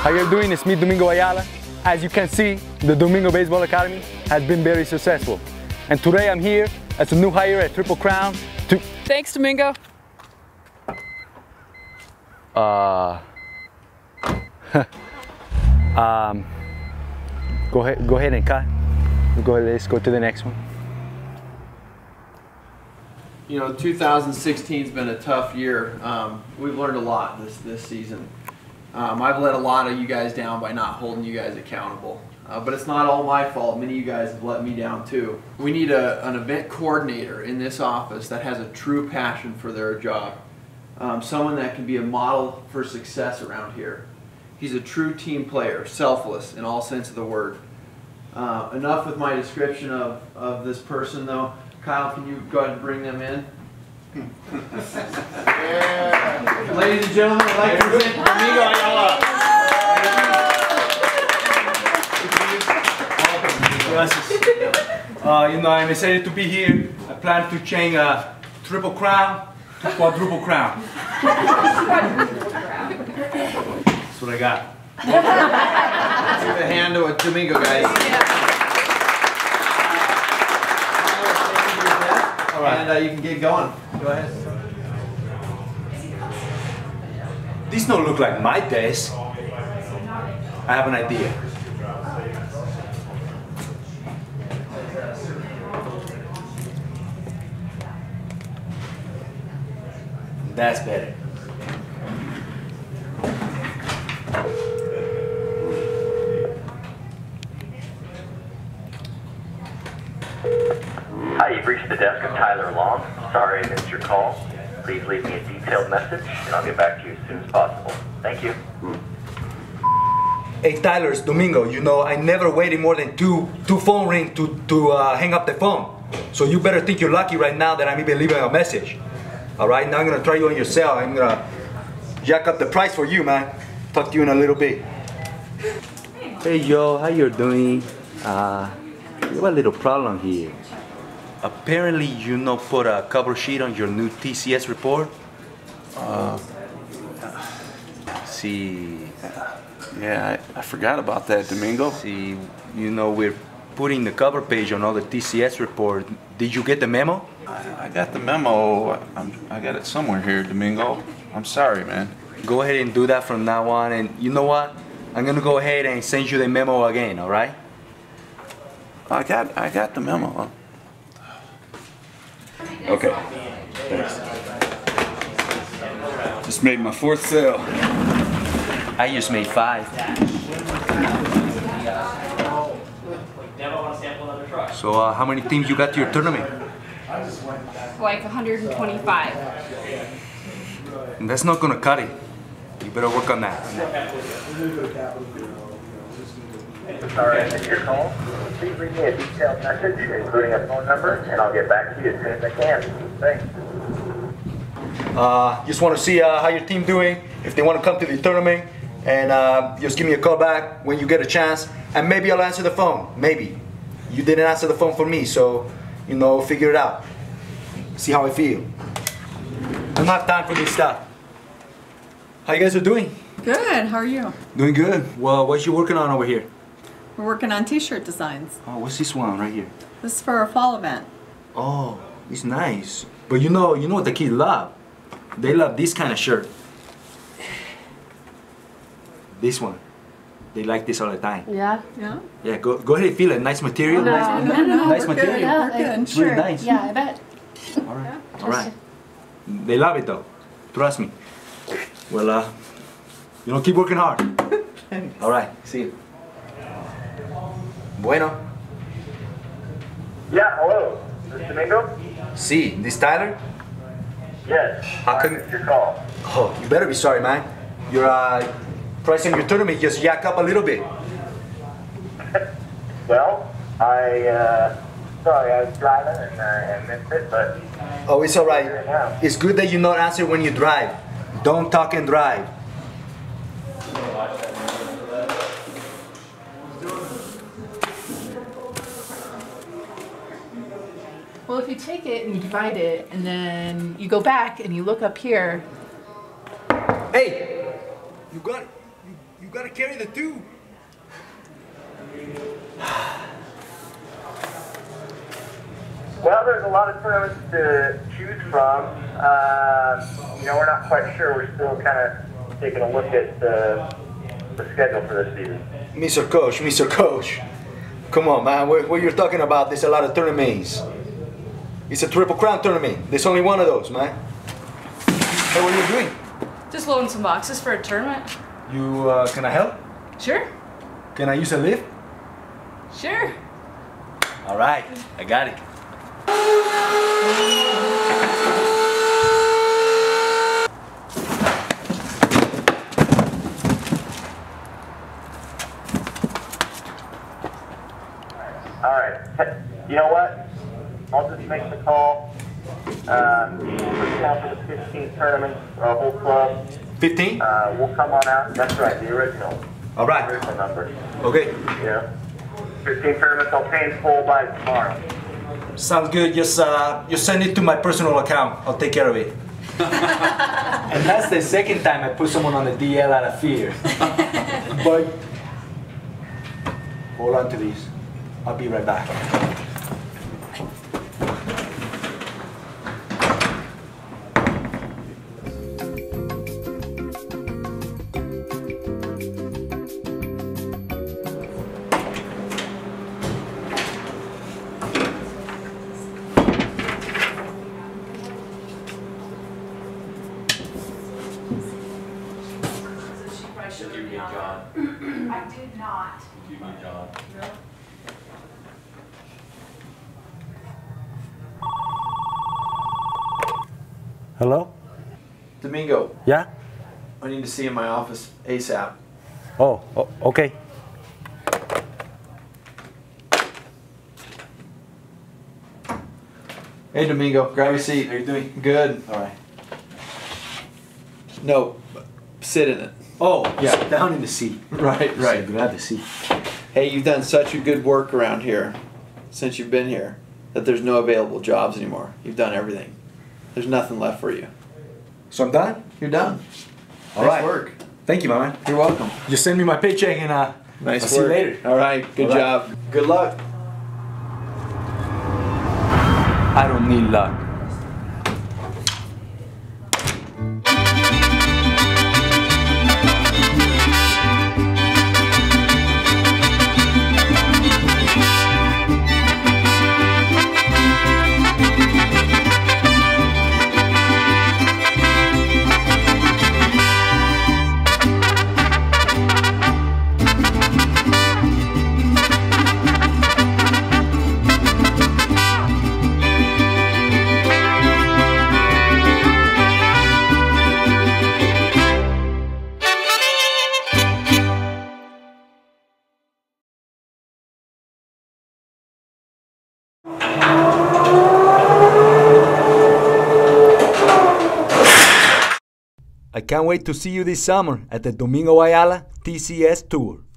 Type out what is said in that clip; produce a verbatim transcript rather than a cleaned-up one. How you're doing? It's me, Domingo Ayala. As you can see, the Domingo Baseball Academy has been very successful. And today I'm here as a new hire at Triple Crown. To Thanks, Domingo. Uh, um, go ahead, go ahead and cut. Go ahead, let's go to the next one. You know, two thousand sixteen has been a tough year. Um, we've learned a lot this, this season. Um, I've let a lot of you guys down by not holding you guys accountable. Uh, but it's not all my fault. Many of you guys have let me down too. We need a, an event coordinator in this office that has a true passion for their job. Um, someone that can be a model for success around here. He's a true team player, selfless in all sense of the word. Uh, enough with my description of, of this person though. Kyle, can you go ahead and bring them in? Yeah. Ladies and gentlemen, I'd like to present Domingo Ayala. Uh, you know, I'm excited to be here. I plan to change a Triple Crown to Quadruple Crown. That's what I got. Give a hand to a Domingo, guys. Yeah. And uh, you can get going. Go ahead. These don't look like my desk. I have an idea. That's better. Hi, you've reached the desk of Tyler Long. Sorry I missed your call. Please leave me a detailed message and I'll get back to you as soon as possible. Thank you. Hey Tyler, it's Domingo. You know, I never waited more than two two phone rings to, to uh, hang up the phone. So you better think you're lucky right now that I'm even leaving a message. Alright, now I'm going to try you on your cell. I'm going to jack up the price for you, man. Talk to you in a little bit. Hey yo, how you doing? Uh, we have a little problem here. Apparently, you no put a cover sheet on your new T C S report. Uh, see. Yeah, I, I forgot about that, Domingo. See, you know, we're putting the cover page on all the T C S report. Did you get the memo? I, I got the memo. I, I'm, I got it somewhere here, Domingo. I'm sorry, man. Go ahead and do that from now on. And you know what? I'm gonna go ahead and send you the memo again. All right? I got, I got the memo. Okay, thanks. Just made my fourth sale. I just made five. So uh, how many teams you got to your tournament? Like one hundred twenty-five. And that's not gonna cut it. You better work on that. Alright, that's your call. Please leave me a detailed message, including a phone number, and I'll get back to you as soon as I can. Thanks. Uh, just want to see uh, how your team doing, if they want to come to the tournament, and uh, just give me a call back when you get a chance, and maybe I'll answer the phone, maybe. You didn't answer the phone for me, so, you know, figure it out. See how I feel. I don't have time for this stuff. How you guys are doing? Good, how are you? Doing good. Well, what you working on over here? We're working on t-shirt designs. Oh, what's this one right here? This is for a fall event. Oh, it's nice. But you know, you know what the kids love? They love this kind of shirt. This one. They like this all the time. Yeah? Yeah? Yeah, go, go ahead and feel it. Nice material. No, nice no, no, no, nice we're material. Good. Yeah, we're good. It's sure. Really nice. Yeah, I bet. All right. Yeah, all right. It. They love it though. Trust me. Well, uh, you know, keep working hard. All right. See you. Bueno. Yeah, hello. This Domingo? Si, this Tyler? Yes. How come your call? Oh, you better be sorry, man. Your uh, price in your tournament just yak up a little bit. Well, I uh, sorry, I was driving and I missed it, but oh, it's all right. It's good that you not answer when you drive. Don't talk and drive. Well, if you take it and you divide it, and then you go back and you look up here. Hey, you got it. You, you You've got to carry the two. Well, there's a lot of tournaments to choose from. Uh, you know, we're not quite sure. We're still kind of taking a look at the, the schedule for this season. Mister Coach, Mister Coach, come on, man. What, what you're talking about, there's a lot of tournaments. It's a Triple Crown tournament. There's only one of those, man. Hey, what are you doing? Just loading some boxes for a tournament. You, uh, can I help? Sure. Can I use a lift? Sure. All right, I got it. All right, you know what? I'll just make the call. Uh, for the fifteen tournament, uh, whole club. fifteen? Uh, we'll come on out. That's right, the original. All right. The original number. Okay. Yeah. fifteen tournaments. I'll pay in full by tomorrow. Sounds good. Just uh, you send it to my personal account. I'll take care of it. And that's the second time I put someone on the D L out of fear. But hold on to these. I'll be right back. I did not. Do my job. No. Hello? Domingo. Yeah? I need to see you in my office ASAP. Oh, oh okay. Hey, Domingo. Grab your seat. How are you doing? Good. All right. No, sit in it. Oh, yeah, down in the seat. Right, right. So glad to see. Hey, you've done such a good work around here since you've been here that there's no available jobs anymore. You've done everything. There's nothing left for you. So I'm done? You're done. All right. Nice work. Thank you, my man. You're welcome. You send me my paycheck and uh, nice I'll work. See you later. All right, good All right. job. Good luck. I don't need luck. I can't wait to see you this summer at the Domingo Ayala T C S Tour.